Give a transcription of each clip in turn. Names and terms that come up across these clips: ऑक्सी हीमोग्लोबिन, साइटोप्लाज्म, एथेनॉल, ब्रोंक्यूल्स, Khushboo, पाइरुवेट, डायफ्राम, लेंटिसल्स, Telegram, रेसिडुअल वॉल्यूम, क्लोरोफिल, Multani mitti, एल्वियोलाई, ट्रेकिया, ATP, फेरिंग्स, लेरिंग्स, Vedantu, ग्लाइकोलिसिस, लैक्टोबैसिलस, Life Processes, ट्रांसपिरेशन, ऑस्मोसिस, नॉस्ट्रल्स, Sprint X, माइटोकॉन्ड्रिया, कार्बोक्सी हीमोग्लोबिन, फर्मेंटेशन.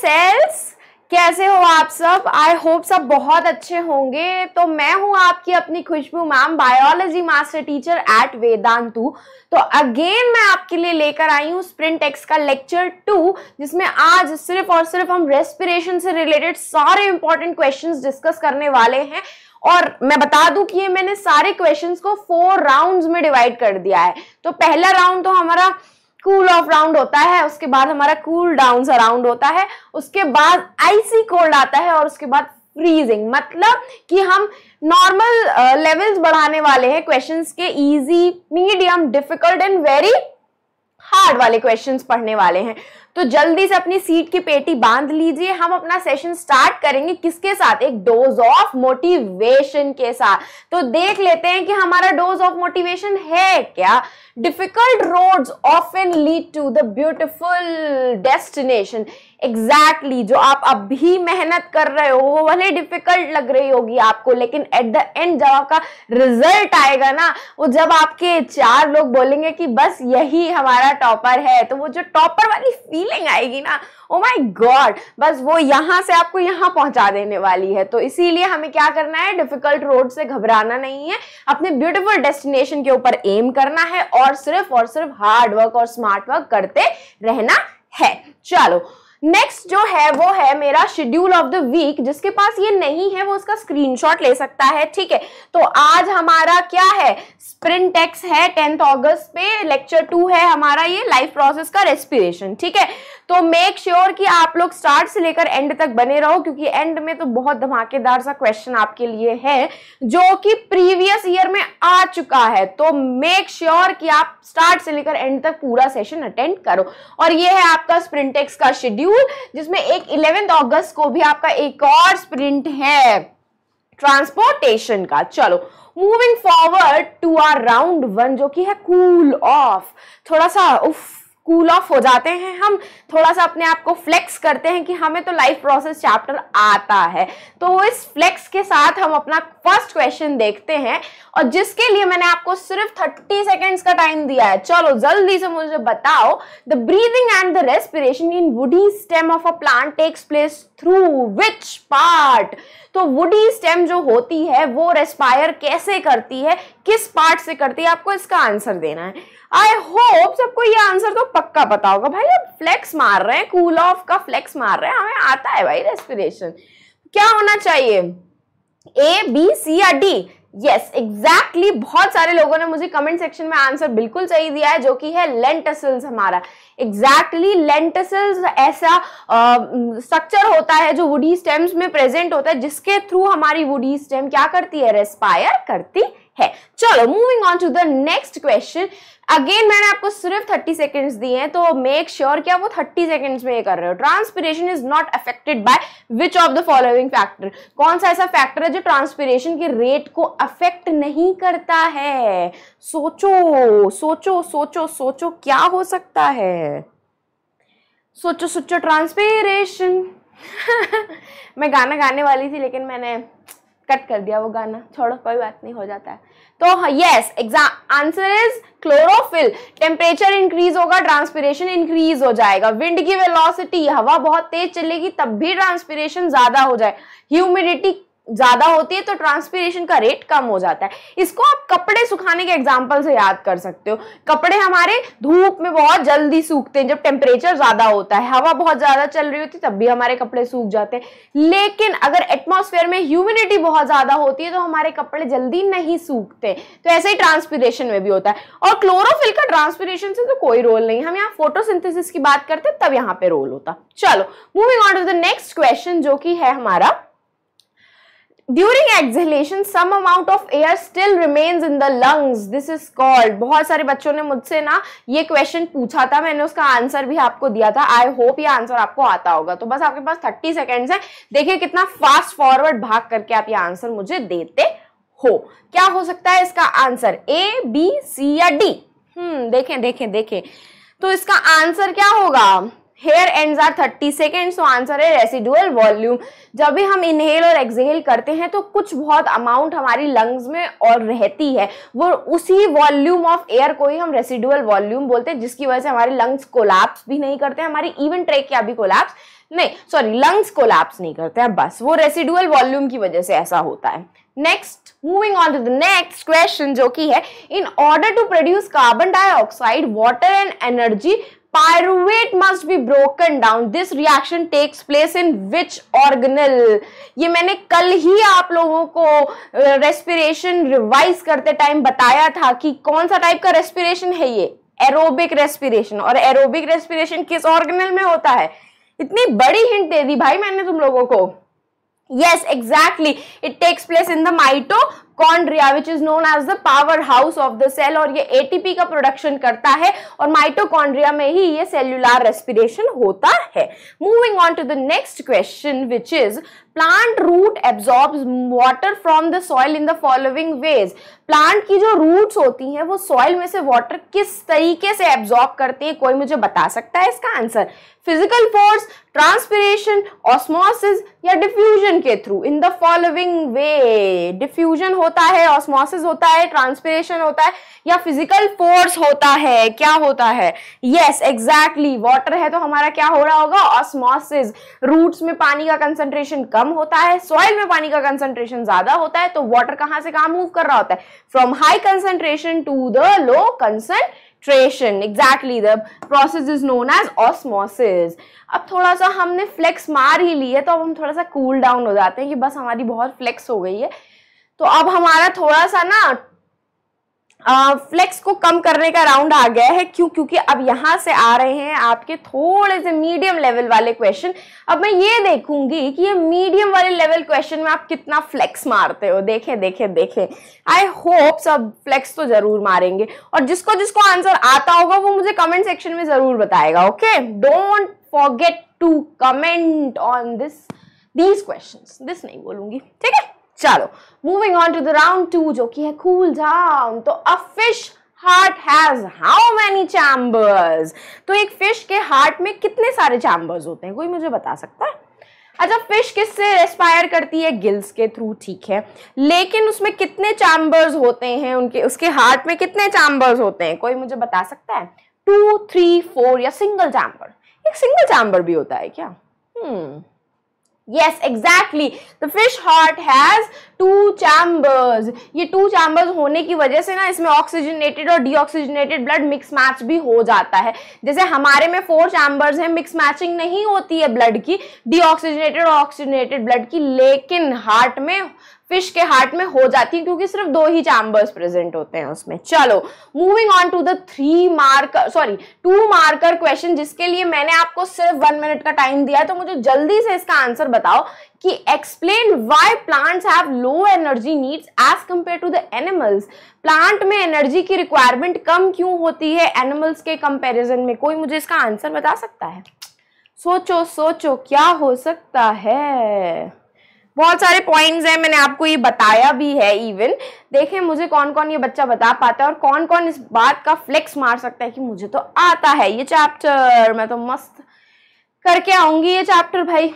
Sales, कैसे हो आप सब? आई होप सब बहुत अच्छे होंगे। तो मैं हूं आपकी अपनी Khushboo ma'am, biology master teacher at Vedantu. तो अगेन मैं आपके लिए लेकर आई हूं स्प्रिंट एक्स का लेक्चर 2, जिसमें आज सिर्फ और सिर्फ हम रेस्पिरेशन से रिलेटेड सारे इंपॉर्टेंट क्वेश्चंस डिस्कस करने वाले हैं। और मैं बता दूं कि ये मैंने सारे क्वेश्चंस को 4 राउंड्स में डिवाइड कर दिया है। तो पहला राउंड तो हमारा कूल ऑफ राउंड होता है, उसके बाद हमारा कूल डाउन राउंड होता है, उसके बाद आइसी कोल्ड आता है और उसके बाद फ्रीजिंग, मतलब कि हम नॉर्मल लेवल्स बढ़ाने वाले हैं क्वेश्चंस के। Easy, medium, difficult and very hard वाले क्वेश्चंस पढ़ने वाले हैं। तो जल्दी से अपनी सीट की पेटी बांध लीजिए, हम अपना सेशन स्टार्ट करेंगे। किसके साथ? एक डोज ऑफ मोटिवेशन के साथ। तो देख लेते हैं कि हमारा डोज ऑफ मोटिवेशन है क्या। Difficult roads often lead to the beautiful destination. Exactly, जो आप अभी मेहनत कर रहे हो वो भले डिफिकल्ट लग रही होगी आपको, लेकिन एट द एंड जब आपका रिजल्ट आएगा ना, वो जब आपके 4 लोग बोलेंगे कि बस यही हमारा टॉपर है, तो वो जो टॉपर वाली फीलिंग आएगी ना, ओ माय गॉड, बस वो यहाँ से आपको यहाँ पहुंचा देने वाली है। तो इसीलिए हमें क्या करना है, डिफिकल्ट रोड से घबराना नहीं है, अपने ब्यूटीफुल डेस्टिनेशन के ऊपर एम करना है और सिर्फ हार्ड वर्क और स्मार्ट वर्क करते रहना है। चलो, नेक्स्ट जो है वो है मेरा शेड्यूल ऑफ द वीक। जिसके पास ये नहीं है वो उसका स्क्रीनशॉट ले सकता है, ठीक है। तो आज हमारा क्या है, स्प्रिंट एक्स है 10 अगस्त पे, लेक्चर 2 है हमारा ये लाइफ प्रोसेस का रेस्पिरेशन, ठीक है। तो मेक श्योर कि आप लोग स्टार्ट से लेकर एंड तक बने रहो, क्योंकि एंड में तो बहुत धमाकेदार सा क्वेश्चन आपके लिए है जो कि प्रीवियस ईयर में आ चुका है। तो मेक श्योर कि आप स्टार्ट से लेकर एंड तक पूरा सेशन अटेंड करो। और ये है आपका स्प्रिंट एक्स का शेड्यूल, जिसमें एक 11 अगस्त को भी आपका एक और स्प्रिंट है ट्रांसपोर्टेशन का। चलो, moving forward to our round 1, जो कि है कूल ऑफ। थोड़ा सा कूल ऑफ हो जाते हैं हम, थोड़ा सा अपने आप को फ्लेक्स करते हैं कि हमें तो लाइफ प्रोसेस चैप्टर आता है। तो इस फ्लेक्स के साथ हम अपना फर्स्ट क्वेश्चन देखते हैं, और जिसके लिए मैंने आपको सिर्फ 30 सेकेंड्स का टाइम दिया है। चलो जल्दी से मुझे बताओ, the breathing and the respiration in woody stem of a plant takes place through which part. तो वुडी स्टेम जो होती है वो रेस्पायर कैसे करती है, किस पार्ट से करती है, आपको इसका आंसर देना है। आई होप सबको ये आंसर तो पक्का पता होगा। भाई आप फ्लेक्स मार रहे हैं, कूल ऑफ का फ्लेक्स मार रहे हैं, हमें आता है भाई रेस्पिरेशन। क्या होना चाहिए, ए, बी, सी या डी? यस, एग्जैक्टली, बहुत सारे लोगों ने मुझे कमेंट सेक्शन में आंसर बिल्कुल सही दिया है, जो कि है लेंटिसल्स हमारा। एग्जैक्टली, लेंटिसल्स ऐसा स्ट्रक्चर होता है जो वुडी स्टेम्स में प्रेजेंट होता है, जिसके थ्रू हमारी वुडी स्टेम क्या करती है, रेस्पायर करती है। चलो, moving on to the next question. Again मैंने आपको सिर्फ 30 सेकेंड्स दिए हैं, तो मेक श्योर कि आप वो 30 सेकेंड्स में ये कर रहे हो। ट्रांसपिरेशन is not affected by which of the following factor. कौन सा ऐसा फैक्टर है जो ट्रांसपिरेशन के रेट को अफेक्ट नहीं करता है? सोचो सोचो सोचो सोचो, क्या हो सकता है, सोचो सोचो। ट्रांसपिरेशन मैं गाना गाने वाली थी, लेकिन मैंने कट कर दिया वो गाना, छोड़ो कोई बात नहीं, हो जाता है। तो yes, exact answer is क्लोरोफिल। Temperature increase होगा, ट्रांसपिरेशन इंक्रीज हो जाएगा। विंड की वेलोसिटी, हवा बहुत तेज चलेगी तब भी ट्रांसपिरेशन ज्यादा हो जाए। ह्यूमिडिटी ज्यादा होती है तो ट्रांसपिरेशन का रेट कम हो जाता है। इसको आप कपड़े सुखाने के एग्जाम्पल से याद कर सकते हो। कपड़े हमारे धूप में बहुत जल्दी सूखते हैं जब टेम्परेचर ज्यादा होता है, हवा बहुत ज्यादा चल रही होती है तब भी हमारे कपड़े सूख जाते हैं। लेकिन अगर एटमॉस्फेयर में ह्यूमिडिटी बहुत ज्यादा होती है तो हमारे कपड़े जल्दी नहीं सूखते। तो ऐसे ही ट्रांसपिरेशन में भी होता है। और क्लोरोफिल का ट्रांसपिरेशन से तो कोई रोल नहीं, हम यहाँ फोटोसिंथेसिस की बात करते हैं तब यहाँ पे रोल होता। चलो, moving on to the next question, जो कि है हमारा During exhalation, some amount of air still remains in the lungs. This is called. बहुत सारे बच्चों ने मुझसे ना ये क्वेश्चन पूछा था, मैंने उसका आंसर भी आपको दिया था। आई होप ये आंसर आपको आता होगा। तो बस आपके पास 30 सेकेंड्स है, देखिए कितना फास्ट फॉरवर्ड भाग करके आप ये आंसर मुझे देते हो। क्या हो सकता है इसका आंसर, ए, बी, सी या डी? देखें देखें देखें, तो इसका आंसर क्या होगा, here ends our 30 second, so answer है रेसिडुअल वॉल्यूम। जब भी हम इनहेल और एक्सहेल करते हैं तो कुछ बहुत अमाउंट हमारी लंग्स में और रहती है, वो उसी वॉल्यूम ऑफ एयर को ही हम रेसिडुअल वॉल्यूम बोलते हैं, जिसकी वजह से हमारे लंग्स कोलैप्स भी नहीं करते, हमारी इवन ट्रैकिया भी कोलैप्स नहीं, सॉरी लंग्स कोलैप्स नहीं करते हैं, बस वो रेसिडुअल वॉल्यूम की वजह से ऐसा होता है। Next, moving on to the next question, जो कि है in order to produce carbon dioxide water and energy pyruvate must be broken down, this reaction takes place in which organelle। ये मैंने कल ही आप लोगों को respiration revise करते time बताया था कि कौन सा type का respiration है ये, aerobic respiration, और aerobic respiration किस organelle में होता है। इतनी बड़ी hint दे दी भाई मैंने तुम लोगों को। Yes, exactly, it takes place in the mitochondria which is known as the powerhouse of the cell, और ये ATP का प्रोडक्शन करता है और माइटोकॉन्ड्रिया में ही ये सेल्यूलर रेस्पिरेशन होता है। Moving on to the next question which is plant root absorbs water from the soil in the following ways. Plant की जो रूट्स होती हैं वो सॉइल में से वाटर किस तरीके से एब्जॉर्ब करते हैं, कोई मुझे बता सकता है इसका answer? Physical force, ट्रांसपिरेशन, ऑस्मोसिस या डिफ्यूजन के through. In the following way, diffusion होता है, ऑस्मोसिस होता है, ट्रांसपिरेशन होता है या फिजिकल फोर्स होता है, क्या होता है? यस एग्जैक्टली, वाटर है तो हमारा क्या हो रहा होगा, ऑस्मोसिस। रूट्स में पानी का कंसंट्रेशन कम होता है, सॉइल में पानी का कंसंट्रेशन ज्यादा होता है, तो वाटर कहां से कहां मूव कर रहा होता है, from high concentration to the low concentration. Exactly, the process is known as ऑस्मोसिस। अब थोड़ा सा हमने फ्लेक्स मार ही ली है तो अब हम थोड़ा सा कूल डाउन हो जाते हैं कि बस हमारी बहुत फ्लेक्स हो गई है, तो अब हमारा थोड़ा सा ना फ्लेक्स को कम करने का राउंड आ गया है, क्योंकि अब यहाँ से आ रहे हैं आपके थोड़े से मीडियम लेवल वाले क्वेश्चन। अब मैं ये देखूंगी कि ये मीडियम वाले लेवल क्वेश्चन में आप कितना फ्लेक्स मारते हो। देखें देखें देखें, आई होप सब फ्लेक्स तो जरूर मारेंगे, और जिसको जिसको आंसर आता होगा वो मुझे कमेंट सेक्शन में जरूर बताएगा। Okay, don't forget to comment on these question, this नहीं बोलूंगी, ठीक है? चलो moving on to the round 2, जो कि है कूल डाउन। तो a fish heart has how many chambers? तो एक फिश के हार्ट में कितने सारे चैम्बर्स होते हैं, कोई मुझे बता सकता है? अच्छा, फिश किससे रेस्पायर करती है, गिल्स के थ्रू, ठीक है, लेकिन उसमें कितने चैम्बर्स होते हैं, उनके उसके हार्ट में कितने चैम्बर्स होते हैं, कोई मुझे बता सकता है? 2, 3, 4 या सिंगल चैम्बर? एक सिंगल चैम्बर भी होता है क्या? Yes, exactly. The fish heart has 2 chambers. ये 2 chambers होने की वजह से ना इसमें ऑक्सीजनेटेड और डीऑक्सीजनेटेड ब्लड मिक्स मैच भी हो जाता है। जैसे हमारे में 4 chambers हैं, मिक्स मैचिंग नहीं होती है ब्लड की, डीऑक्सीजनेटेड और ऑक्सीजनेटेड ब्लड की, लेकिन हार्ट में, फिश के हार्ट में हो जाती है क्योंकि सिर्फ 2 ही चैम्बर्स प्रेजेंट होते हैं उसमें। चलो moving on to the 2 marker question, जिसके लिए मैंने आपको सिर्फ 1 मिनट का टाइम दिया है, तो मुझे जल्दी से इसका आंसर बताओ कि explain why plants have low energy needs as compare to the animals. Plant में एनर्जी की रिक्वायरमेंट कम क्यों होती है एनिमल्स के कंपेरिजन में, कोई मुझे इसका आंसर बता सकता है? सोचो सोचो क्या हो सकता है, बहुत सारे पॉइंट्स हैं, मैंने आपको ये बताया भी है इवन। देखें मुझे कौन कौन ये बच्चा बता पाता है और कौन कौन इस बात का फ्लेक्स मार सकता है कि मुझे तो आता है ये चैप्टर, मैं तो मस्त करके आऊंगी ये चैप्टर भाई।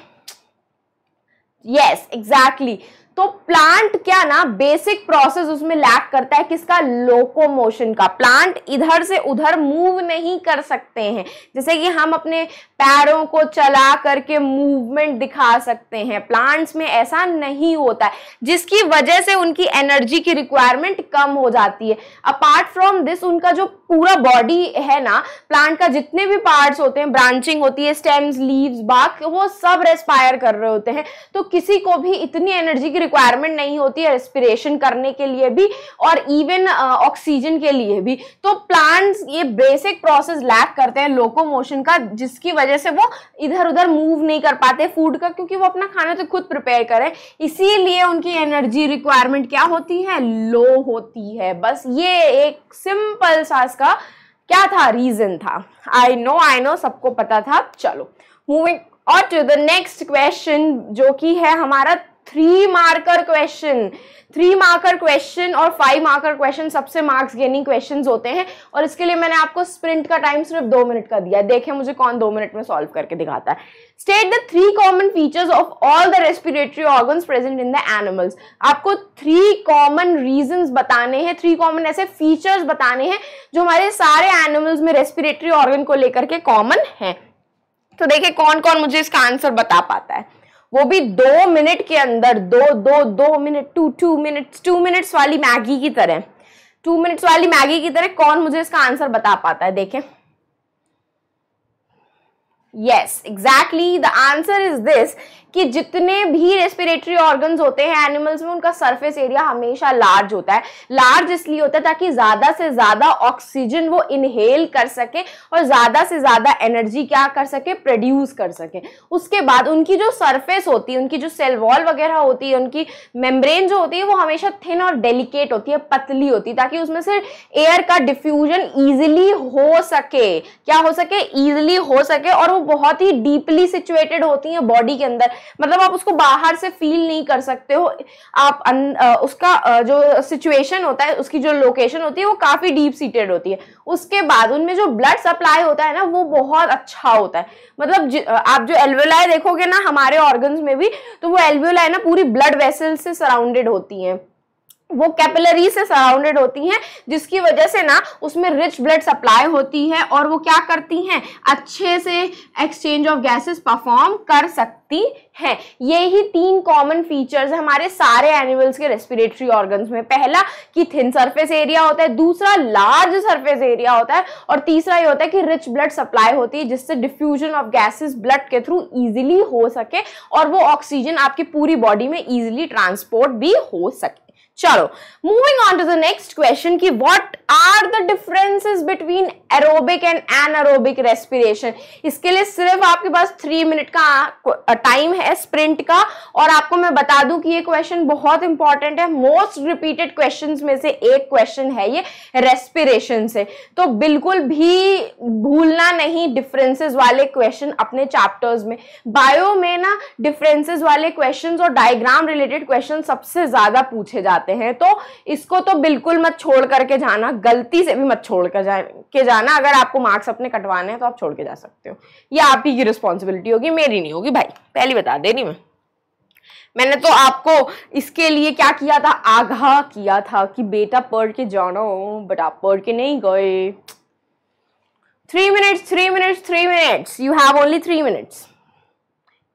यस एग्जैक्टली, तो प्लांट क्या ना बेसिक प्रोसेस उसमें लैक करता है, किसका, लोकोमोशन का। प्लांट इधर से उधर मूव नहीं कर सकते हैं, जैसे कि हम अपने पैरों को चला करके मूवमेंट दिखा सकते हैं, प्लांट्स में ऐसा नहीं होता है, जिसकी वजह से उनकी एनर्जी की रिक्वायरमेंट कम हो जाती है। अपार्ट फ्रॉम दिस, उनका जो पूरा बॉडी है ना, प्लांट का जितने भी पार्ट्स होते हैं, ब्रांचिंग होती है, स्टेम्स, लीव्स, बाग, वो सब रेस्पायर कर रहे होते हैं, तो किसी को भी इतनी एनर्जी की रिक्वायरमेंट नहीं होती है रेस्पिरेशन करने के लिए भी और इवन ऑक्सीजन के लिए भी। तो प्लांट्स ये बेसिक प्रोसेस लैक करते हैं लोकोमोशन का, जिसकी वजह से वो इधर उधर मूव नहीं कर पाते फूड का, क्योंकि वो अपना खाना तो खुद प्रिपेयर करें, इसीलिए उनकी एनर्जी रिक्वायरमेंट क्या होती है, लो होती है। बस ये एक सिंपल सा इसका क्या था, रीजन था। आई नो सबको पता था। चलो moving on to the next question, जो कि है हमारा 3 मार्कर क्वेश्चन और 5 मार्कर क्वेश्चन सबसे मार्क्स गेनिंग क्वेश्चंस होते हैं, और इसके लिए मैंने आपको स्प्रिंट का टाइम सिर्फ 2 मिनट का दिया है। देखें मुझे कौन 2 मिनट में सॉल्व करके दिखाता है। State the 3 common features of all the respiratory organs present in the animals. आपको 3 कॉमन रीजंस बताने हैं, 3 कॉमन ऐसे फीचर्स बताने हैं जो हमारे सारे एनिमल्स में रेस्पिरेटरी ऑर्गन को लेकर के कॉमन है। तो देखिए कौन कौन मुझे इसका आंसर बता पाता है, वो भी 2 मिनट के अंदर। टू मिनट्स वाली मैगी की तरह, 2 मिनट्स वाली मैगी की तरह कौन मुझे इसका आंसर बता पाता है? देखें, yes exactly the answer is this कि जितने भी रेस्पिरेटरी ऑर्गन्स होते हैं एनिमल्स में उनका सरफेस एरिया हमेशा लार्ज होता है। लार्ज इसलिए होता है ताकि ज़्यादा से ज़्यादा ऑक्सीजन वो इनहेल कर सके और ज़्यादा से ज़्यादा एनर्जी क्या कर सके, प्रोड्यूस कर सके। उसके बाद उनकी जो सरफेस होती है, उनकी जो सेल वॉल वगैरह होती है, उनकी मेम्ब्रेन जो होती है वो हमेशा थिन और डेलिकेट होती है, पतली होती है, ताकि उसमें से एयर का डिफ्यूजन ईजिली हो सके। क्या हो सके? ईजिली हो सके। और वो बहुत ही डीपली सिचुएटेड होती है बॉडी के अंदर, मतलब आप उसको बाहर से फील नहीं कर सकते हो। आप उसका जो सिचुएशन होता है, उसकी जो लोकेशन होती है वो काफी डीप सीटेड होती है। उसके बाद उनमें जो ब्लड सप्लाई होता है ना वो बहुत अच्छा होता है, मतलब आप जो एल्वियोलाई देखोगे ना हमारे ऑर्गन्स में भी, तो वो एल्वियोलाई ना पूरी ब्लड वेसल से सराउंडेड होती है, वो कैपिलरी से सराउंडेड होती हैं, जिसकी वजह से ना उसमें रिच ब्लड सप्लाई होती है और वो क्या करती हैं, अच्छे से एक्सचेंज ऑफ गैसेस परफॉर्म कर सकती हैं। यही 3 कॉमन फीचर्स हमारे सारे एनिमल्स के रेस्पिरेटरी ऑर्गन्स में। पहला कि थिन सरफेस एरिया होता है, दूसरा लार्ज सरफेस एरिया होता है, और तीसरा ये होता है कि रिच ब्लड सप्लाई होती है जिससे डिफ्यूजन ऑफ गैसेस ब्लड के थ्रू ईजिली हो सके और वो ऑक्सीजन आपकी पूरी बॉडी में ईजिली ट्रांसपोर्ट भी हो सके। चलो moving on to the next question कि what are the differences between aerobic and anaerobic respiration. इसके लिए सिर्फ आपके पास 3 मिनट का टाइम है स्प्रिंट का, और आपको मैं बता दूं कि ये क्वेश्चन बहुत इंपॉर्टेंट है, मोस्ट रिपीटेड क्वेश्चंस में से एक क्वेश्चन है ये रेस्पिरेशन से, तो बिल्कुल भी भूलना नहीं डिफरेंसेस वाले क्वेश्चन अपने चैप्टर्स में। बायो में ना डिफरेंसेस वाले क्वेश्चन और डायग्राम रिलेटेड क्वेश्चन सबसे ज्यादा पूछे जाते हैं, तो इसको तो बिल्कुल मत छोड़ करके जाना, गलती से भी मत छोड़ के जाना। अगर आपको मार्क्स अपने कटवाने हैं तो आप छोड़ के जा सकते हो, ये आपकी रिस्पॉन्सिबिलिटी होगी, मेरी नहीं होगी भाई, पहली बता दे रही मैं। मैंने तो आपको इसके लिए क्या किया था, आगाह किया था कि बेटा पढ़ के जानो, बट आप पढ़ के नहीं गए। 3 minutes you have only 3 minutes.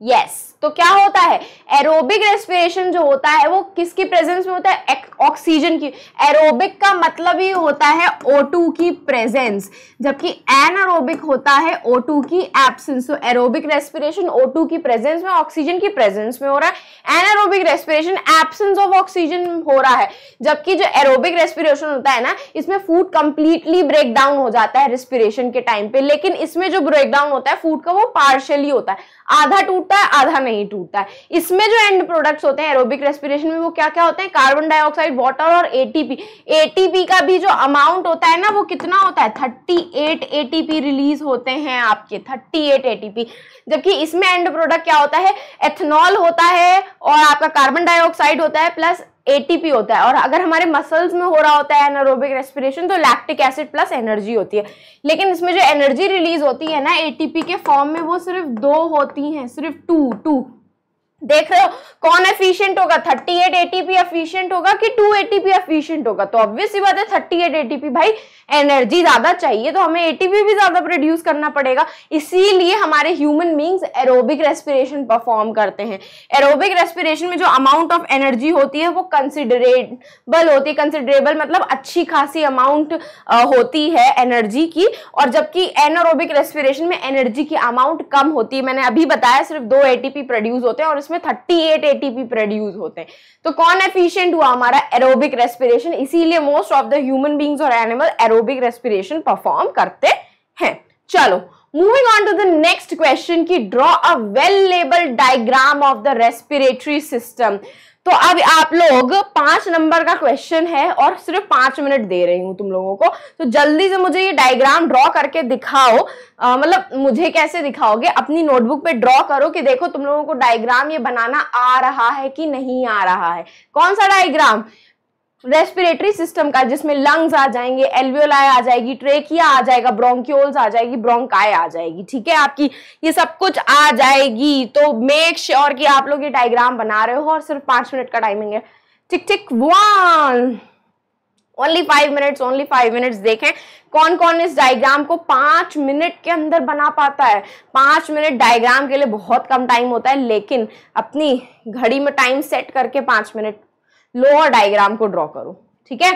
Yes, तो क्या होता है एरोबिक रेस्पिरेशन जो होता है वो किसकी प्रेजेंस में होता है? ऑक्सीजन की। एरोबिक का मतलब ही होता है O2 की प्रेजेंस, जबकि एनारोबिक होता है O2 की एब्सेंस। तो एरोबिक रेस्पिरेशन O2 की प्रेजेंस में, ऑक्सीजन की प्रेजेंस में हो रहा है। Anaerobic respiration absence of oxygen हो रहा है, जबकि जो एरोबिक रेस्पिरेशन होता है ना इसमें फूड कंप्लीटली ब्रेक डाउन हो जाता है रेस्पिरेशन के टाइम पे, लेकिन इसमें जो ब्रेक डाउन होता है फूड का वो पार्शियली होता है, आधा टूटता है आधा नहीं टूटता है। इसमें जो एंड प्रोडक्ट्स होते हैं एरोबिक रेस्पिरेशन में वो क्या क्या होते हैं? कार्बन डाइऑक्साइड, वाटर और एटीपी। एटीपी का भी जो अमाउंट होता है ना वो कितना होता है? 38 एटीपी रिलीज होते हैं आपके, 38 एटीपी। जबकि इसमें एंड प्रोडक्ट क्या होता है? एथेनॉल होता है और आपका कार्बन डाइऑक्साइड होता है प्लस एटीपी होता है। और अगर हमारे मसल्स में हो रहा होता है एनारोबिक रेस्पिरेशन तो लैक्टिक एसिड प्लस एनर्जी होती है, लेकिन इसमें जो एनर्जी रिलीज होती है ना एटीपी के फॉर्म में वो सिर्फ 2 होती हैं, सिर्फ 2। देख रहे हो कौन एफिशिएंट होगा, 38 एटीपी एफिशिएंट होगा कि 2 एटीपी एफिशिएंट होगा? तो ऑब्वियस सी बात है 38 एटीपी, भाई एनर्जी ज्यादा चाहिए तो हमें एटीपी भी ज्यादा प्रोड्यूस करना पड़ेगा, इसीलिए हमारे human beings aerobic respiration perform करते हैं। एरोबिक रेस्पिरेशन में जो अमाउंट ऑफ एनर्जी होती है वो कंसिडरेबल होती है, कंसिडरेबल मतलब अच्छी खासी अमाउंट होती है एनर्जी की, और जबकि एनारोबिक रेस्पिरेशन में एनर्जी की अमाउंट कम होती है। मैंने अभी बताया सिर्फ 2 एटीपी प्रोड्यूस होते हैं और 38 एटीपी प्रोड्यूस होते हैं, तो कौन एफिशिएंट हुआ? हमारा एरोबिक रेस्पिरेशन। इसीलिए most of the human beings और एनिमल एरोबिक रेस्पिरेशन परफॉर्म करते हैं। चलो moving on to the next question कि draw a well labelled diagram of the respiratory system. तो अब आप लोग 5 नंबर का क्वेश्चन है और सिर्फ 5 मिनट दे रही हूँ तुम लोगों को, तो जल्दी से मुझे ये डायग्राम ड्रॉ करके दिखाओ। मतलब मुझे कैसे दिखाओगे, अपनी नोटबुक पे ड्रॉ करो कि देखो तुम लोगों को डायग्राम ये बनाना आ रहा है कि नहीं आ रहा है। कौन सा डायग्राम? रेस्पिरेटरी सिस्टम का, जिसमें लंग्स आ जाएंगे, एल्वियोलाई आ जाएगी, ट्रेकिया आ जाएगा, ब्रोंक्यूल्स आ जाएगी, ब्रोंकाई आ जाएगी, ठीक है, आपकी ये सब कुछ आ जाएगी। तो मेक श्योर कि आप लोग ये डायग्राम बना रहे हो और सिर्फ 5 मिनट का टाइमिंग है। Tick tick one, only 5 minutes, only 5 minutes. देखें कौन कौन इस डायग्राम को 5 मिनट के अंदर बना पाता है। 5 मिनट डायग्राम के लिए बहुत कम टाइम होता है, लेकिन अपनी घड़ी में टाइम सेट करके 5 मिनट लोअर डायग्राम को ड्रॉ करो, ठीक है।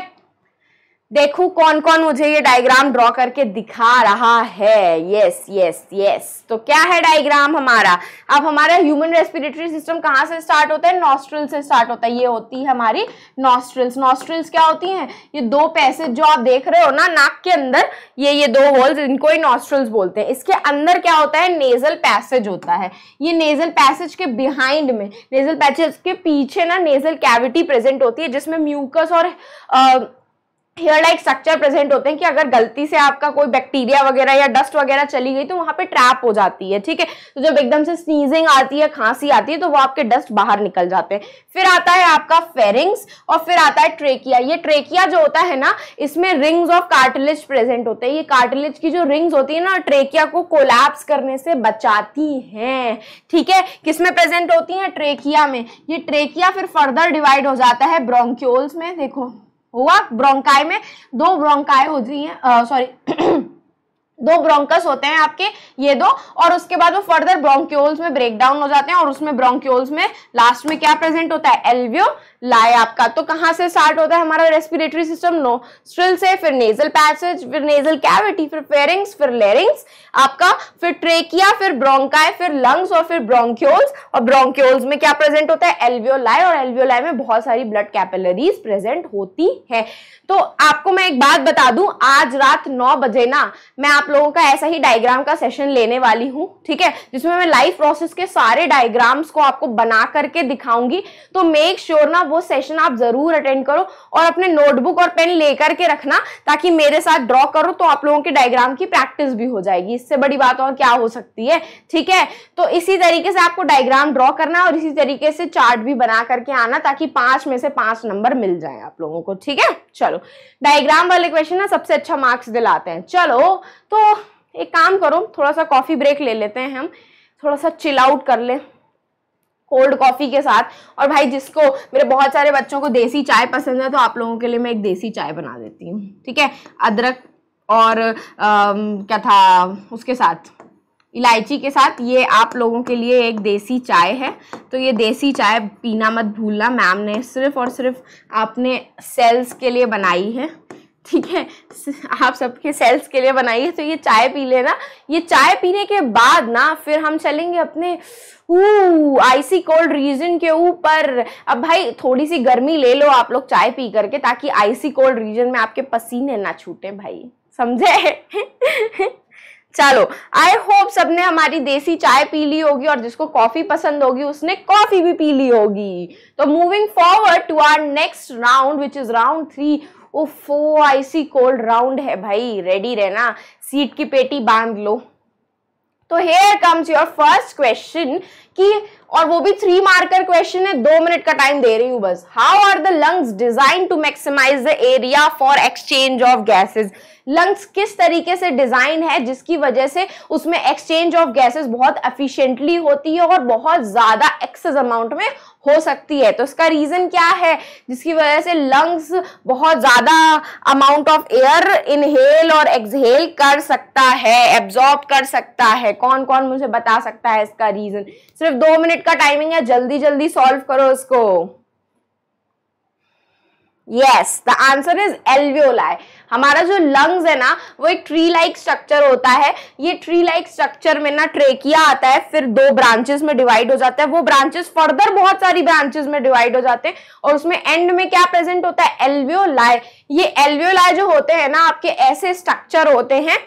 देखो कौन कौन मुझे ये डायग्राम ड्रॉ करके दिखा रहा है। Yes yes yes. तो क्या है डायग्राम हमारा? अब हमारा ह्यूमन रेस्पिरेटरी सिस्टम कहाँ से स्टार्ट होता है? नॉस्ट्रल से स्टार्ट होता है। ये होती है हमारी नॉस्ट्रल्स। नॉस्ट्रल्स क्या होती हैं? ये 2 पैसेज जो आप देख रहे हो ना नाक के अंदर, ये 2 होल्स, इनको ही नॉस्ट्रल्स बोलते हैं। इसके अंदर क्या होता है? नेजल पैसेज होता है। ये नेजल पैसेज के बिहाइंड में, नेजल पैसेज के पीछे ना नेजल कैविटी प्रेजेंट होती है, जिसमें म्यूकस और हेयर लाइक स्ट्रक्चर प्रेजेंट होते हैं कि अगर गलती से आपका कोई बैक्टीरिया वगैरह या डस्ट वगैरह चली गई तो वहां पे ट्रैप हो जाती है, ठीक है। तो जब एकदम से स्नीजिंग आती है, खांसी आती है, तो वो आपके डस्ट बाहर निकल जाते हैं। फिर आता है आपका फेरिंग्स और फिर आता है ट्रेकिया। ये ट्रेकिया जो होता है ना, इसमें रिंग्स ऑफ कार्टिलेज प्रेजेंट होते हैं। ये कार्टिलेज की जो रिंग्स होती है ना, ट्रेकिया को कोलैप्स करने से बचाती हैं, ठीक है। किसमें प्रेजेंट होती है? ट्रेकिया में। ये ट्रेकिया फिर फर्दर डिवाइड हो जाता है ब्रोंक्यूल्स में, देखो हुआ, ब्रोंकाई में 2 ब्रोंकाई होती हैं, सॉरी 2 ब्रोंकस होते हैं आपके, ये 2, और उसके बाद वो फर्दर ब्रोंक्यूल्स में ब्रेक डाउन हो जाते हैं और उसमें ब्रोंक्यूल्स में लास्ट में क्या प्रेजेंट होता है? एल्वियोलाई आपका। तो कहाँ से स्टार्ट होता है हमारा रेस्पिरेटरी सिस्टम? नोस्ट्रिल से, फिर नेजल पैसेज, फिर नेजल कैविटी, फिर फेरिंग्स, फिर लेरिंग्स आपका, फिर ट्रेकिया, फिर ब्रोंकाई, फिर लंग्स और फिर ब्रोंक्यूल्स। और ब्रोंक्यूल्स में क्या प्रेजेंट होता है? एल्वियोलाई, और एल्वियोलाई में बहुत सारी ब्लड कैपिलरीज प्रेजेंट होती है। तो आपको मैं एक बात बता दूं, आज रात 9 बजे ना मैं आप लोगों का ऐसा ही डायग्राम का सेशन लेने वाली हूं, ठीक है, जिसमें मैं लाइव प्रोसेस के सारे डायग्राम्स को आपको बना करके दिखाऊंगी। तो मेक श्योर ना वो सेशन आप जरूर अटेंड करो और अपने नोटबुक और पेन लेकर के रखना, ताकि मेरे साथ ड्रॉ करो तो आप लोगों के डायग्राम की प्रैक्टिस भी हो जाएगी। इससे बड़ी बात और क्या हो सकती है, ठीक है। तो इसी तरीके से आपको डायग्राम ड्रॉ करना और इसी तरीके से चार्ट भी बना करके आना, ताकि 5 में से 5 नंबर मिल जाए आप लोगों को, ठीक है। चलो, डायग्राम वाले क्वेश्चन ना सबसे अच्छा मार्क्स दिलाते हैं। चलो तो एक काम करो, थोड़ा सा कॉफी ब्रेक ले लेते हैं हम, थोड़ा सा चिल आउट कर ले कोल्ड कॉफी के साथ। और भाई जिसको, मेरे बहुत सारे बच्चों को देसी चाय पसंद है, तो आप लोगों के लिए मैं एक देसी चाय बना देती हूँ, ठीक है। अदरक और क्या था उसके साथ, इलायची के साथ, ये आप लोगों के लिए एक देसी चाय है। तो ये देसी चाय पीना मत भूलना, मैम ने सिर्फ और सिर्फ आपने सेल्स के लिए बनाई है, ठीक है, आप सबके सेल्स के लिए बनाई है। तो ये चाय पी लेना। ये चाय पीने के बाद ना फिर हम चलेंगे अपने आइसी कोल्ड रीजन के ऊपर। अब भाई थोड़ी सी गर्मी ले लो आप लोग चाय पी करके, ताकि आइसी कोल्ड रीजन में आपके पसीने ना छूटे, भाई समझे। चलो, आई होप सबने हमारी देसी चाय पी ली होगी और जिसको कॉफी पसंद होगी उसने कॉफी भी पी ली होगी। तो moving forward to our next round, which is round 3। ओफो, आईसी कोल्ड राउंड है भाई, रेडी रहना, सीट की पेटी बांध लो। तो here comes your first question, कि और वो भी 3 मार्कर क्वेश्चन है, 2 मिनट का टाइम दे रही हूँ बस। How are the lungs design to maximise the area for exchange of gases? Lungs किस तरीके से डिजाइन है जिसकी वजह से उसमें एक्सचेंज ऑफ गैसेज बहुत एफिशिएंटली होती है और बहुत ज्यादा एक्सेस अमाउंट में हो सकती है। तो इसका रीजन क्या है जिसकी वजह से लंग्स बहुत ज्यादा अमाउंट ऑफ एयर इनहेल और एक्सहेल कर सकता है, एब्जॉर्ब कर सकता है? कौन कौन मुझे बता सकता है इसका रीजन? सिर्फ 2 मिनट का टाइमिंग है, जल्दी जल्दी सॉल्व करो इसको। Yes, the answer is एल्वियोलाई। हमारा जो लंग्स है ना, वो एक ट्री लाइक स्ट्रक्चर होता है। ये ट्री लाइक स्ट्रक्चर में ना ट्रेकिया आता है, फिर 2 ब्रांचेस में डिवाइड हो जाता है। वो ब्रांचेस फर्दर बहुत सारी ब्रांचेस में डिवाइड हो जाते हैं और उसमें एंड में क्या प्रेजेंट होता है? एल्वियोलाई। ये एल्वियोलाई जो होते हैं ना, आपके ऐसे स्ट्रक्चर होते हैं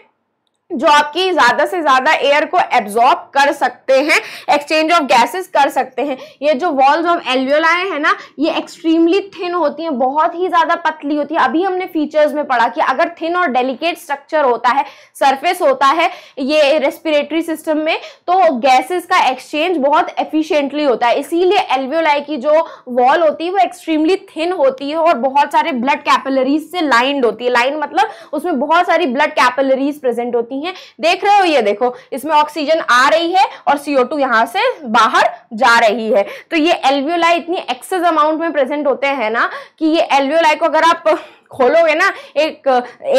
जो आपकी ज्यादा से ज्यादा एयर को एब्जॉर्ब कर सकते हैं, एक्सचेंज ऑफ गैसेस कर सकते हैं। ये जो वॉल्स ऑफ एल्वियोलाई है ना, ये एक्सट्रीमली थिन होती हैं, बहुत ही ज्यादा पतली होती है। अभी हमने फीचर्स में पढ़ा कि अगर थिन और डेलिकेट स्ट्रक्चर होता है, सरफेस होता है ये रेस्पिरेटरी सिस्टम में, तो गैसेस का एक्सचेंज बहुत एफिशिएंटली होता है। इसीलिए एल्वियोलाई की जो वॉल होती है वो एक्सट्रीमली थिन होती है और बहुत सारे ब्लड कैपिलरीज से लाइंड होती है। लाइन मतलब उसमें बहुत सारी ब्लड कैपिलरीज प्रेजेंट होती है। देख रहे हो, ये देखो इसमें ऑक्सीजन आ रही है और CO2 यहां से बाहर जा रही है। तो ये एल्वियोलाई इतनी एक्सेस अमाउंट में प्रेजेंट होते हैं ना कि ये एल्वियोलाई को अगर आप खोलोगे ना, एक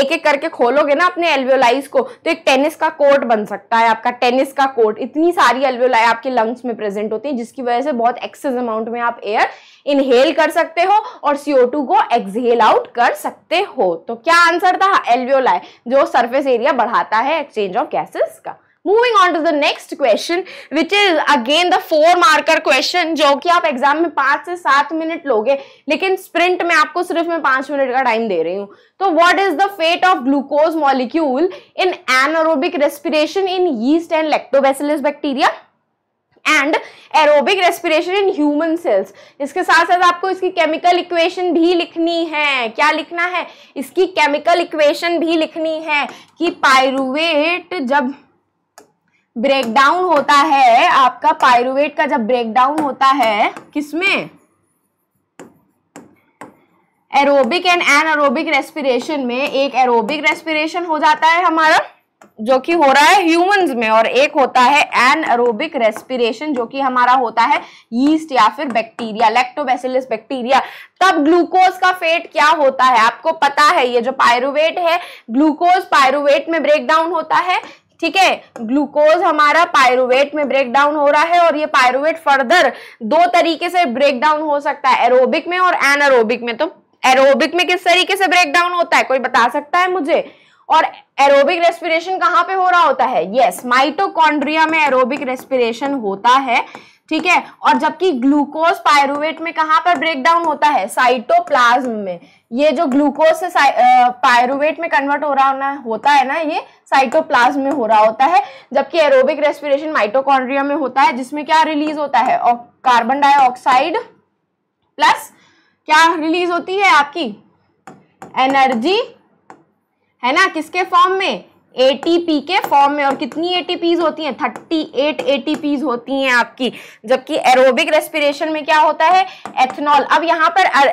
एक करके खोलोगे ना अपने एल्वियोलाइज को, तो एक टेनिस का कोर्ट बन सकता है आपका, टेनिस का कोर्ट। इतनी सारी एल्वियोलाई आपके लंग्स में प्रेजेंट होती है, जिसकी वजह से बहुत एक्सेस अमाउंट में आप एयर इनहेल कर सकते हो और CO2 को एक्सहेल आउट कर सकते हो। तो क्या आंसर था? एल्वियोलाई, जो सरफेस एरिया बढ़ाता है एक्सचेंज ऑफ गैसेस का। Moving on to the next question which is again the 4 marker question, जो कि आप एग्जाम में 5 से 7 मिनट लोगे, लेकिन स्प्रिंट में आपको सिर्फ मैं 5 मिनट का टाइम दे रही हूँ। तो what is the fate of glucose molecule in anaerobic respiration in yeast and लैक्टोबैसिलस bacteria and aerobic respiration in human cells. इसके साथ साथ आपको इसकी केमिकल इक्वेशन भी लिखनी है। क्या लिखना है? इसकी केमिकल इक्वेशन भी लिखनी है कि पाइरुवेट जब ब्रेकडाउन होता है आपका, पाइरुवेट का जब ब्रेकडाउन होता है किसमें? एरोबिक एंड एनारोबिक रेस्पिरेशन में। एक एरोबिक रेस्पिरेशन हो जाता है हमारा जो कि हो रहा है ह्यूमंस में, और एक होता है एनारोबिक रेस्पिरेशन जो कि हमारा होता है यीस्ट या फिर बैक्टीरिया, लैक्टोबैसिलस बैक्टीरिया। तब ग्लूकोज का फेट क्या होता है? आपको पता है, ये जो पाइरुवेट है, ग्लूकोज पाइरुवेट में ब्रेकडाउन होता है, ठीक है, ग्लूकोज हमारा पाइरुवेट में ब्रेकडाउन हो रहा है, और ये पाइरुवेट फर्दर 2 तरीके से ब्रेकडाउन हो सकता है, एरोबिक में और एनारोबिक में। तो एरोबिक में किस तरीके से ब्रेकडाउन होता है, कोई बता सकता है मुझे? और एरोबिक रेस्पिरेशन कहाँ पे हो रहा होता है? यस, माइटोकॉन्ड्रिया में एरोबिक रेस्पिरेशन होता है, ठीक है, और जबकि ग्लूकोज पाइरुवेट में कहाँ पर ब्रेकडाउन होता है? साइटोप्लाज्म में। ये जो ग्लूकोज से पाइरुवेट में कन्वर्ट हो रहा होता है ना, ये साइटोप्लाज्म में हो रहा होता है, जबकि एरोबिक रेस्पिरेशन माइटोकॉन्ड्रिया में होता है, जिसमें क्या रिलीज होता है? और कार्बन डाइऑक्साइड प्लस क्या रिलीज होती है आपकी? एनर्जी, है ना, किसके फॉर्म में? ATP के फॉर्म में। और कितनी ATPs होती हैं? 38 ATPs होती हैं आपकी। जबकि एरोबिक रेस्पिरेशन में क्या होता है? एथेनॉल। अब यहाँ पर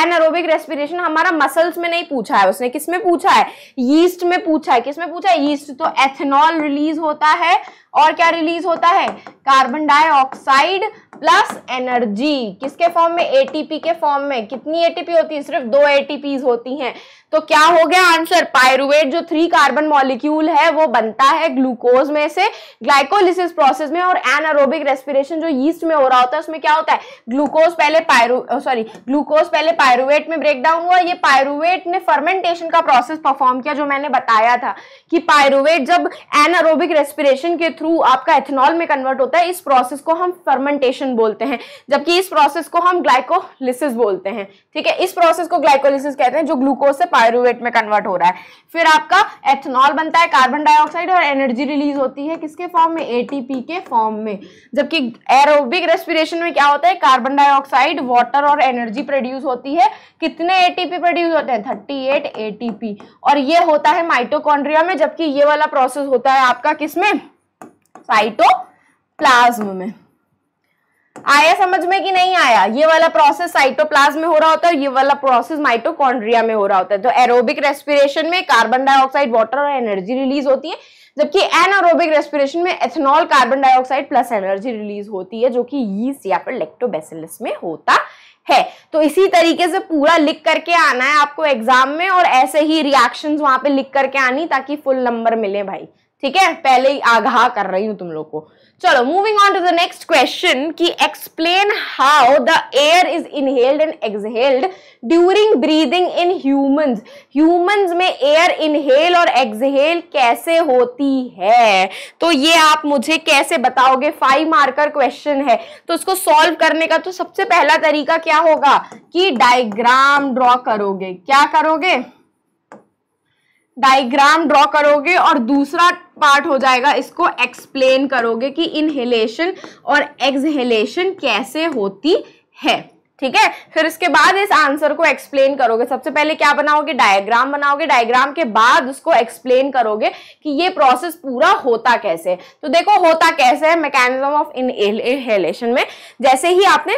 एनारोबिक रेस्पिरेशन हमारा मसल्स में नहीं पूछा है उसने, किसमें पूछा है? यीस्ट में पूछा है। किसमें पूछा है? यीस्ट। तो एथेनॉल रिलीज होता है और क्या रिलीज होता है? कार्बन डाइऑक्साइड प्लस एनर्जी, किसके फॉर्म में? ATP के फॉर्म में। कितनी ATP होती है? सिर्फ 2 ATPs होती हैं। तो क्या हो गया आंसर? पाइरुवेट जो 3 कार्बन मॉलिक्यूल है वो बनता है ग्लूकोज में से ग्लाइकोलिसिस प्रोसेस में, और एनारोबिक रेस्पिरेशन जो यीस्ट में हो रहा होता है उसमें क्या होता है? ग्लूकोज पहले पाइरुवेट में ब्रेकडाउन हुआ, ये पाइरुवेट ने फर्मेंटेशन का प्रोसेस परफॉर्म किया, जो मैंने बताया था कि पाइरुवेट जब एनारोबिक रेस्पिरेशन के थ्रू आपका एथेनॉल में कन्वर्ट होता है, इस प्रोसेस को हम फर्मेंटेशन बोलते हैं, जबकि इस प्रोसेस को हम ग्लाइकोलिसिस बोलते हैं, ठीक है, इस प्रोसेस को ग्लाइकोलिसिस कहते हैं, जो ग्लूकोज से पाइरुवेट में कन्वर्ट हो रहा है। फिर आपका एथेनॉल बनता है, कार्बन डाइऑक्साइड और एनर्जी रिलीज होती है, किसके फॉर्म में? ATP के फॉर्म में। जबकि एरोबिक रेस्पिरेशन में क्या होता है? कार्बन डाइऑक्साइड, वाटर और एनर्जी प्रोड्यूस होती है। कितने ATP प्रोड्यूस होते हैं? 38 ATP। और ये होता है माइटोकॉन्ड्रिया में, जबकि ये वाला प्रोसेस होता है आपका किसमें? साइटोप्लाज्म में। आया समझ में कि नहीं आया? ये वाला प्रोसेस साइटोप्लाज्म में हो रहा होता है, ये वाला प्रोसेस माइटोकॉन्ड्रिया में हो रहा होता है। तो एरोबिक रेस्पिरेशन में कार्बन डाइऑक्साइड, वाटर और एनर्जी रिलीज होती है, जबकि एनारोबिक रेस्पिरेशन में एथेनॉल, carbon dioxide plus energy release होती है, जो कि यीस्ट या फिर लैक्टोबैसिलस में होता है। तो इसी तरीके से पूरा लिख करके आना है आपको एग्जाम में, और ऐसे ही रिएक्शंस वहां पे लिख करके आनी, ताकि फुल नंबर मिले भाई, ठीक है, पहले ही आगाह कर रही हूं तुम लोग को। चलो moving on to the next question कि explain how the air is inhaled and exhaled during breathing in humans. Humans में एयर इनहेल और एक्सहेल कैसे होती है? तो ये आप मुझे कैसे बताओगे? 5 मार्कर क्वेश्चन है, तो उसको सॉल्व करने का तो सबसे पहला तरीका क्या होगा कि डायग्राम ड्रॉ करोगे। क्या करोगे? डायग्राम ड्रॉ करोगे और दूसरा पार्ट हो जाएगा इसको एक्सप्लेन करोगे कि इनहेलेशन और एक्सहेलेशन कैसे होती है। ठीक है, फिर इसके बाद इस आंसर को एक्सप्लेन करोगे। सबसे पहले क्या बनाओगे? डायग्राम बनाओगे। डायग्राम के बाद उसको एक्सप्लेन करोगे कि ये प्रोसेस पूरा होता कैसे है। तो देखो होता कैसे है मैकेनिज्म ऑफ इनहेलेशन में, जैसे ही आपने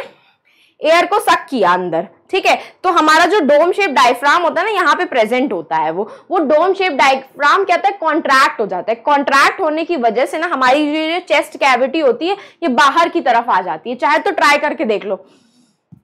एयर को सक किया अंदर, ठीक है, तो हमारा जो डोम शेप डायफ्राम होता है ना, यहाँ पे प्रेजेंट होता है, वो डोम शेप डायफ्राम क्या होता है? कॉन्ट्रैक्ट हो जाता है। कॉन्ट्रैक्ट होने की वजह से ना हमारी जो चेस्ट कैविटी होती है ये बाहर की तरफ आ जाती है। चाहे तो ट्राई करके देख लो,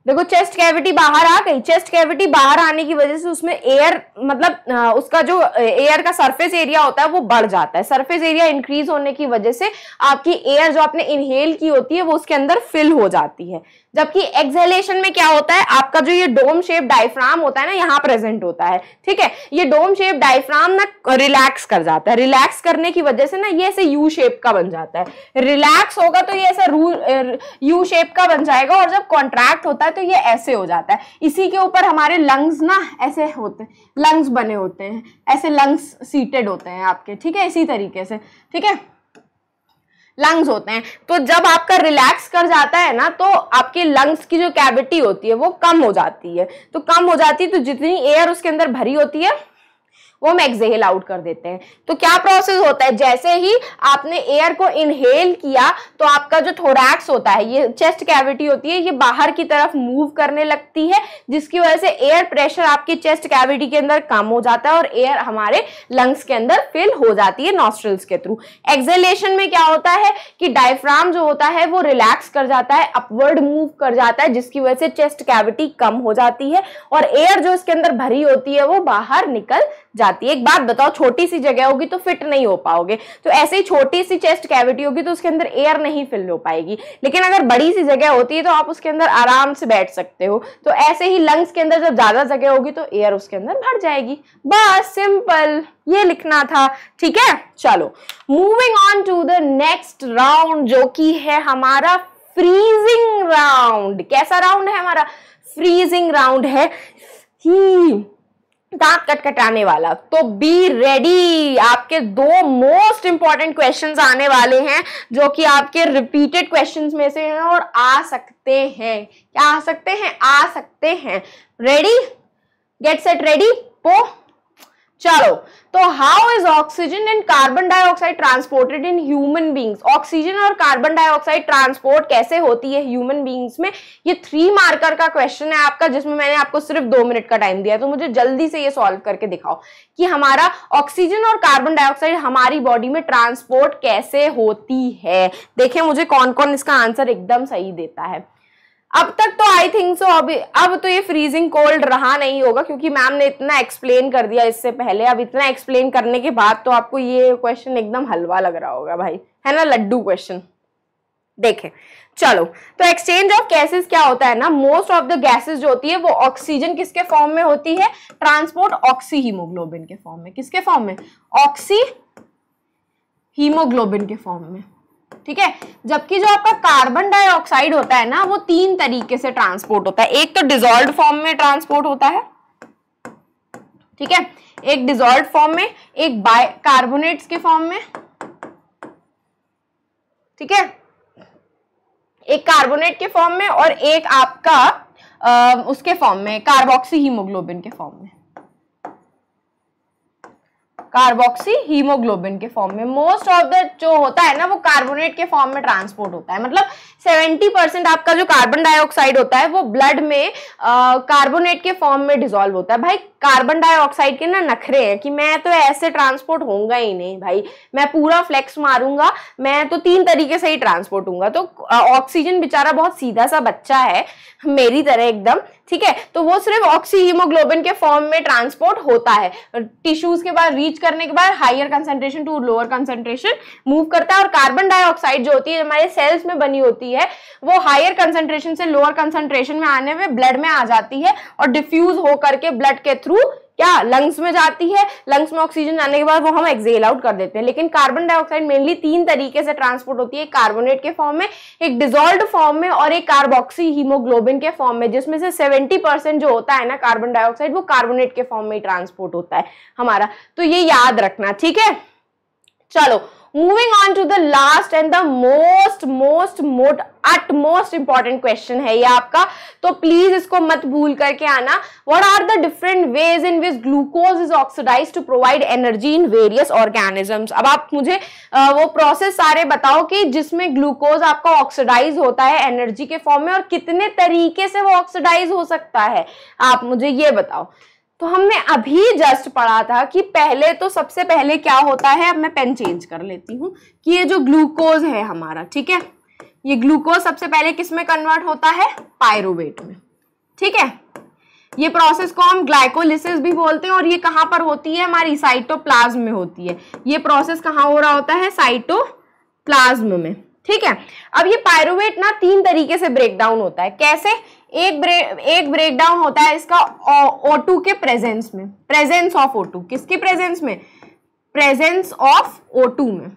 देखो चेस्ट कैविटी बाहर आ गई। चेस्ट कैविटी बाहर आने की वजह से उसमें एयर, मतलब उसका जो एयर का सरफेस एरिया होता है वो बढ़ जाता है। सरफेस एरिया इंक्रीज होने की वजह से आपकी एयर जो आपने इनहेल की होती है वो उसके अंदर फिल हो जाती है। जबकि एक्सहेलेशन में क्या होता है, आपका जो ये डोम शेप डायफ्राम होता है ना, यहाँ प्रेजेंट होता है, ठीक है, ये डोम शेप डायफ्राम ना रिलैक्स कर जाता है। रिलैक्स करने की वजह से ना ये ऐसे यू शेप का बन जाता है। रिलैक्स होगा तो ये ऐसा यू शेप का बन जाएगा, और जब कॉन्ट्रैक्ट होता है तो ये ऐसे हो जाता है। इसी के ऊपर हमारे लंग्स ना ऐसे होते हैं, लंग्स बने होते हैं, ऐसे लंग्स सीटेड होते हैं आपके, ठीक है, इसी तरीके से, ठीक है, लंग्स होते हैं। तो जब आपका रिलैक्स कर जाता है ना तो आपके लंग्स की जो कैविटी होती है वो कम हो जाती है। तो कम हो जाती है तो जितनी एयर उसके अंदर भरी होती है वो हम एक्सहेल आउट कर देते हैं। तो क्या प्रोसेस होता है, जैसे ही आपने एयर को इनहेल किया तो आपका जो थोरैक्स होता है, ये चेस्ट कैविटी होती है, ये बाहर की तरफ मूव करने लगती है, जिसकी वजह से एयर प्रेशर आपकी चेस्ट कैविटी के अंदर कम हो जाता है और एयर हमारे लंग्स के अंदर फिल हो जाती है नॉस्ट्रल्स के थ्रू। एक्सहेलेशन में क्या होता है कि डायफ्राम जो होता है वो रिलैक्स कर जाता है, अपवर्ड मूव कर जाता है, जिसकी वजह से चेस्ट कैविटी कम हो जाती है और एयर जो इसके अंदर भरी होती है वो बाहर निकल जाती है। एक बात बताओ, छोटी सी जगह होगी तो फिट नहीं हो पाओगे, तो ऐसे ही छोटी सी चेस्ट कैविटी होगी तो उसके अंदर एयर नहीं फिल हो पाएगी। लेकिन अगर बड़ी सी जगह होती है तो आप उसके अंदर आराम से बैठ सकते हो। तो ऐसे ही लंग्स के अंदर जब ज्यादा जगह होगी तो एयर उसके अंदर भर जाएगी। बस सिंपल, ये लिखना था, ठीक है। चलो moving on to the next round, जो कि है हमारा फ्रीजिंग राउंड। कैसा राउंड है हमारा? फ्रीजिंग राउंड है, ही दांत कटकटाने वाला। तो बी रेडी, आपके दो मोस्ट इंपॉर्टेंट क्वेश्चंस आने वाले हैं जो कि आपके रिपीटेड क्वेश्चंस में से हैं और आ सकते हैं। क्या आ सकते हैं? आ सकते हैं। Ready, get set ready go. चलो, तो how is oxygen and carbon dioxide transported in human beings? Oxygen और कार्बन डाइऑक्साइड ट्रांसपोर्ट कैसे होती है ह्यूमन बींग्स में? ये 3 मार्कर का क्वेश्चन है आपका, जिसमें मैंने आपको सिर्फ 2 मिनट का टाइम दिया, तो मुझे जल्दी से ये सॉल्व करके दिखाओ कि हमारा ऑक्सीजन और कार्बन डाइऑक्साइड हमारी बॉडी में ट्रांसपोर्ट कैसे होती है। देखिए मुझे कौन कौन इसका आंसर एकदम सही देता है। अब तक तो आई थिंक सो अब तो ये फ्रीजिंग कोल्ड रहा नहीं होगा, क्योंकि मैम ने इतना एक्सप्लेन कर दिया इससे पहले। अब इतना एक्सप्लेन करने के बाद तो आपको ये क्वेश्चन एकदम हलवा लग रहा होगा भाई, है ना, लड्डू क्वेश्चन। देखें, चलो, तो एक्सचेंज ऑफ गैसेस क्या होता है ना, मोस्ट ऑफ द गैसेस जो होती है वो ऑक्सीजन किसके फॉर्म में होती है? ट्रांसपोर्ट ऑक्सी हीमोग्लोबिन के फॉर्म में। किसके फॉर्म में? ऑक्सी हीमोग्लोबिन के फॉर्म में, ठीक है। जबकि जो आपका कार्बन डाइऑक्साइड होता है ना वो 3 तरीके से ट्रांसपोर्ट होता है। एक तो डिसॉल्व्ड फॉर्म में ट्रांसपोर्ट होता है, ठीक है, एक डिसॉल्व्ड फॉर्म में, एक बाय कार्बोनेट्स के फॉर्म में, ठीक है, एक कार्बोनेट के फॉर्म में, और एक आपका उसके फॉर्म में, कार्बोक्सी हीमोग्लोबिन के फॉर्म में, कार्बोक्सी हीमोग्लोबिन के फॉर्म में। मोस्ट ऑफ द जो होता है ना वो कार्बोनेट के फॉर्म में ट्रांसपोर्ट होता है। मतलब 70% आपका जो कार्बन डाइऑक्साइड होता है वो ब्लड में कार्बोनेट के फॉर्म में डिसॉल्व होता है। भाई कार्बन डाइऑक्साइड के ना नखरे हैं कि मैं तो ऐसे ट्रांसपोर्ट होऊंगा ही नहीं भाई, मैं पूरा फ्लेक्स मारूंगा, मैं तो 3 तरीके से ही ट्रांसपोर्ट हूंगा। तो ऑक्सीजन बेचारा बहुत सीधा सा बच्चा है, मेरी तरह एकदम, ठीक है, तो वो सिर्फ ऑक्सी हीमोग्लोबिन के फॉर्म में ट्रांसपोर्ट होता है। टिश्यूज के बाद रीच करने के बाद higher concentration to lower concentration move करता है, और कार्बन डाइऑक्साइड जो होती है हमारे सेल्स में बनी होती है वो हायर कंसेंट्रेशन से लोअर कंसेंट्रेशन में आने में ब्लड में आ जाती है और डिफ्यूज होकर के ब्लड के थ्रू क्या लंग्स में जाती है, लंग्स में ऑक्सीजन जाने के बाद वो हम एक्सहेल आउट कर देते हैं। लेकिन कार्बन डाइऑक्साइड मेनली तीन तरीके से ट्रांसपोर्ट होती है, एक कार्बोनेट के फॉर्म में, एक डिसॉल्व्ड फॉर्म में और एक कार्बोक्सी हीमोग्लोबिन के फॉर्म में, जिसमें से 70% जो होता है ना कार्बन डाइऑक्साइड वो कार्बोनेट के फॉर्म में ही ट्रांसपोर्ट होता है हमारा, तो ये याद रखना ठीक है। चलो moving on to the last and the utmost important question है ये आपका, तो प्लीज इसको मत भूल करके आना। What are the different ways in which glucose is oxidized to provide energy in various organisms? अब आप मुझे वो प्रोसेस सारे बताओ कि जिसमें ग्लूकोज आपका ऑक्सीडाइज होता है एनर्जी के फॉर्म में, और कितने तरीके से वो ऑक्सीडाइज हो सकता है आप मुझे ये बताओ। तो हमने अभी जस्ट पढ़ा था कि पहले तो सबसे पहले क्या होता है, अब मैं पेन चेंज कर लेती हूँ, कि ये जो ग्लूकोज है हमारा ठीक है, ये ग्लूकोज सबसे पहले किस में कन्वर्ट होता है, पाइरूवेट में ठीक है। ये प्रोसेस को हम ग्लाइकोलिसिस भी बोलते हैं, और ये कहाँ पर होती है हमारी साइटोप्लाज्म में होती है। ये प्रोसेस कहाँ हो रहा होता है, साइटोप्लाज्म में ठीक है। अब ये पाइरूवेट ना तीन तरीके से ब्रेकडाउन होता है, कैसे, एक ब्रेकडाउन होता है इसका O2 के प्रेजेंस में, प्रेजेंस ऑफ O2, किसकी प्रेजेंस में, प्रेजेंस ऑफ O2 में,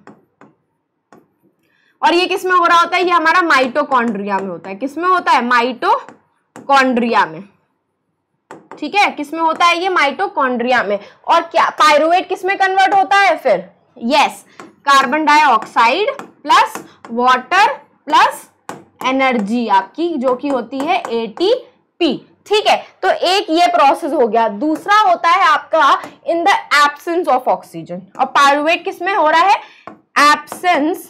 और ये किस में हो रहा होता है, ये हमारा माइटोकॉन्ड्रिया में होता है, किस में होता है, माइटोकॉन्ड्रिया में ठीक है, किस में होता है ये माइटोकॉन्ड्रिया में। और क्या पाइरूवेट किस में कन्वर्ट होता है फिर, yes carbon dioxide plus water plus energy आपकी जो कि होती है एटीपी ठीक है। तो एक ये प्रोसेस हो गया, दूसरा होता है आपका in the absence of oxygen, और पाइरूवेट किसमें हो रहा है, एब्सेंस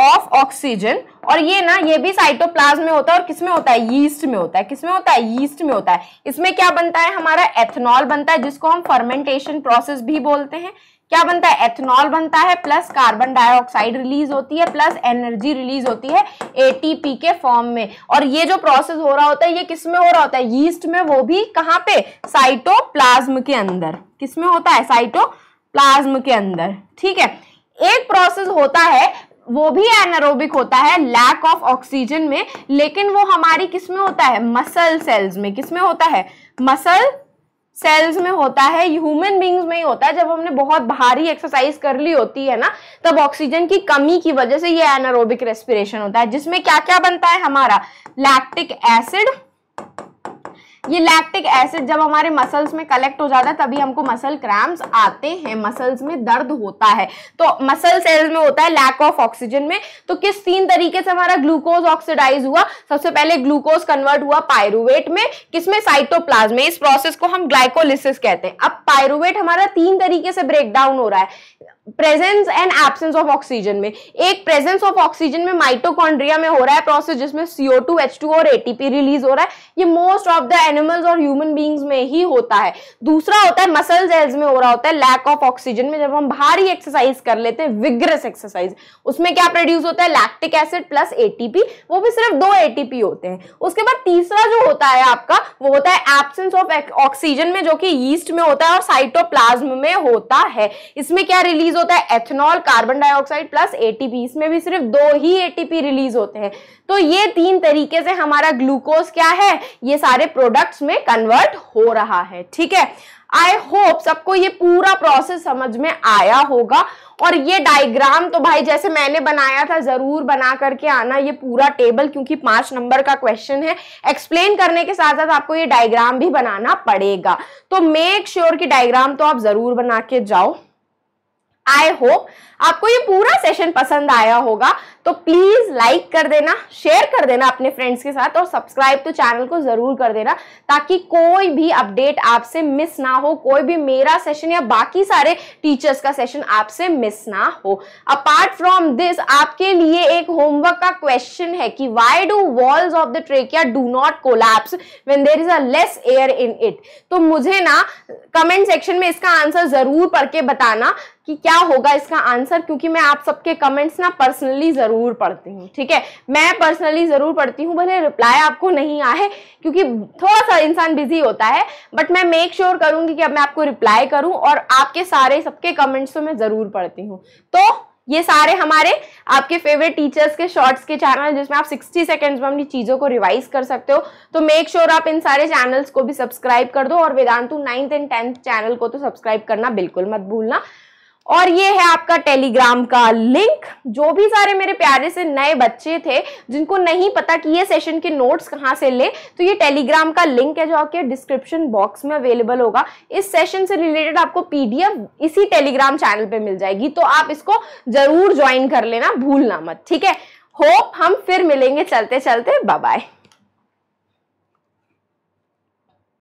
ऑफ ऑक्सीजन, और ये ना ये भी साइटोप्लाज्म में होता है, और किसमें होता है, यीस्ट में होता है, किसमें होता है, यीस्ट में होता है। इसमें क्या बनता है हमारा, एथेनॉल बनता है, जिसको हम फर्मेंटेशन प्रोसेस भी बोलते हैं। क्या बनता है, एथेनॉल बनता है, प्लस कार्बन डाइऑक्साइड रिलीज होती है, प्लस एनर्जी रिलीज होती है एटीपी के फॉर्म में। और ये जो प्रोसेस हो रहा होता है ये किस में हो रहा होता है, यीस्ट में, वो भी कहाँ पे, साइटोप्लाज्म के अंदर, किस में होता है, साइटोप्लाज्म के अंदर ठीक है। एक प्रोसेस होता है वो भी एनारोबिक होता है, लैक ऑफ ऑक्सीजन में, लेकिन वो हमारी किस में होता है, मसल सेल्स में, किस में होता है, मसल सेल्स में होता है, ह्यूमन बींग्स में ही होता है। जब हमने बहुत भारी एक्सरसाइज कर ली होती है ना, तब ऑक्सीजन की कमी की वजह से ये एनारोबिक रेस्पिरेशन होता है, जिसमें क्या क्या बनता है हमारा, लैक्टिक एसिड। ये लैक्टिक एसिड जब हमारे मसल्स में कलेक्ट हो जाता है तभी हमको मसल क्रैम्प्स आते हैं, मसल्स में दर्द होता है, तो मसल सेल्स में होता है लैक ऑफ ऑक्सीजन में। तो किस तीन तरीके से हमारा ग्लूकोज ऑक्सीडाइज हुआ, सबसे पहले ग्लूकोज कन्वर्ट हुआ पाइरूवेट में, किसमें, साइटोप्लाज्म में, इस प्रोसेस को हम ग्लाइकोलिसिस कहते हैं। अब पाइरूवेट हमारा तीन तरीके से ब्रेकडाउन हो रहा है, presence and absence of oxygen में। एक प्रेजेंस ऑफ ऑक्सीजन में माइटोकॉन्ड्रिया में हो रहा है प्रोसेस, जिसमें CO2, H2 और ATP रिलीज हो रहा है, ये मोस्ट ऑफ द एनिमल्स और ह्यूमन बीइंग्स में ही होता है। दूसरा होता है मसल सेल्स में हो रहा होता है, लैक ऑफ ऑक्सीजन में, जब हम भारी एक्सरसाइज कर लेते हैं, विग्रस एक्सरसाइज, उसमें क्या प्रोड्यूस होता है, लैक्टिक एसिड प्लस ATP, वो भी सिर्फ 2 ATP होते हैं। उसके बाद तीसरा जो होता है आपका वो होता है एब्सेंस ऑफ ऑक्सीजन में, जो कि यीस्ट में होता है और साइटोप्लाज्म में होता है। इसमें क्या रिलीज होता है, एथेनॉल, carbon dioxide plus ATP, इसमें भी सिर्फ 2 ही एटीपी रिलीज होते हैं। तो ये तीन तरीके से हमारा ग्लूकोज क्या है, ये सारे प्रोडक्ट्स में कन्वर्ट हो रहा है ठीक है। आई होप सबको ये पूरा प्रोसेस समझ में आया होगा, और ये डायग्राम तो भाई जैसे मैंने बनाया था जरूर बना करके आना, ये पूरा टेबल, क्योंकि 5 नंबर का क्वेश्चन है, एक्सप्लेन करने के साथ साथ आपको ये डायग्राम भी बनाना पड़ेगा, तो मेक श्योर कि डायग्राम तो आप जरूर बना के जाओ। आई होप आपको ये पूरा सेशन पसंद आया होगा, तो प्लीज लाइक कर देना, शेयर कर देना अपने फ्रेंड्स के साथ, और सब्सक्राइब तो चैनल को जरूर कर देना, ताकि कोई भी अपडेट आपसे मिस ना हो, कोई भी मेरा सेशन या बाकी सारे टीचर्स का सेशन आपसे मिस ना हो। अपार्ट फ्रॉम दिस आपके लिए एक होमवर्क का क्वेश्चन है कि why do walls of the ट्रेकिया do not collapse when there is a less air in it. तो मुझे ना कमेंट सेक्शन में इसका आंसर जरूर पढ़ के बताना कि क्या होगा इसका आंसर, क्योंकि मैं आप सबके कमेंट्स ना पर्सनली जरूर पढ़ती हूँ ठीक है, मैं पर्सनली जरूर पढ़ती हूँ, भले रिप्लाई आपको नहीं आए क्योंकि थोड़ा सा इंसान बिजी होता है, बट मैं मेक श्योर करूंगी कि अब मैं आपको रिप्लाई करूँ, और आपके सारे सबके कमेंट्स तो मैं जरूर पढ़ती हूँ। तो ये सारे हमारे आपके फेवरेट टीचर्स के शॉर्ट्स के चैनल हैं जिसमें आप 60 सेकंड्स में अपनी चीज़ों को रिवाइज कर सकते हो। तो मेक श्योर आप इन सारे चैनल्स को भी सब्सक्राइब कर दो और Vedantu 9th and 10th channel को तो सब्सक्राइब करना बिल्कुल मत भूलना। और ये है आपका टेलीग्राम का लिंक। जो भी सारे मेरे प्यारे से नए बच्चे थे जिनको नहीं पता कि ये सेशन के नोट्स कहाँ से ले, तो ये टेलीग्राम का लिंक है जो आपके डिस्क्रिप्शन बॉक्स में अवेलेबल होगा। इस सेशन से रिलेटेड आपको पीडीएफ इसी टेलीग्राम चैनल पे मिल जाएगी, तो आप इसको जरूर ज्वाइन कर लेना, भूलना मत। ठीक है, होप हम फिर मिलेंगे चलते चलते। Bye bye.